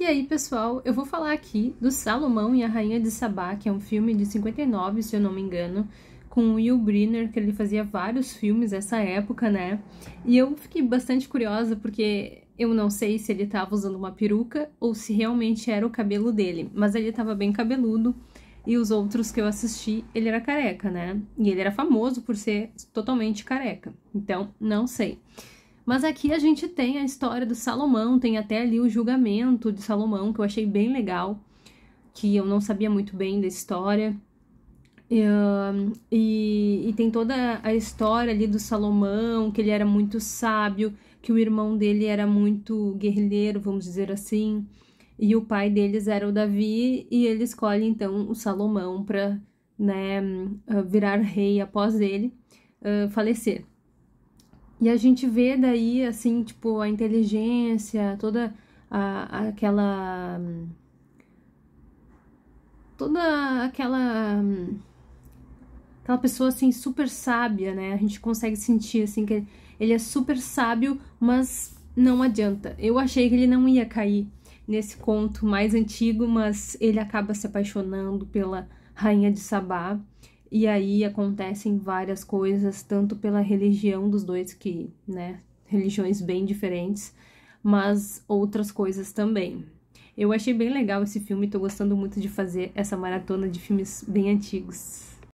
E aí, pessoal, eu vou falar aqui do Salomão e a Rainha de Sabá, que é um filme de 59, se eu não me engano, com o Yul Brynner, que ele fazia vários filmes nessa época, né? E eu fiquei bastante curiosa, porque eu não sei se ele estava usando uma peruca ou se realmente era o cabelo dele, mas ele estava bem cabeludo, e os outros que eu assisti, ele era careca, né? E ele era famoso por ser totalmente careca, então não sei. Mas aqui a gente tem a história do Salomão, tem até ali o julgamento de Salomão, que eu achei bem legal, que eu não sabia muito bem da história. E tem toda a história ali do Salomão, que ele era muito sábio, que o irmão dele era muito guerrilheiro, vamos dizer assim, e o pai deles era o Davi, e ele escolhe então o Salomão para, né, virar rei após ele falecer. E a gente vê daí, assim, tipo, a inteligência, toda aquela pessoa, assim, super sábia, né? A gente consegue sentir, assim, que ele é super sábio, mas não adianta. Eu achei que ele não ia cair nesse conto mais antigo, mas ele acaba se apaixonando pela Rainha de Sabá. E aí acontecem várias coisas, tanto pela religião dos dois, que, né, religiões bem diferentes, mas outras coisas também. Eu achei bem legal esse filme, tô gostando muito de fazer essa maratona de filmes bem antigos.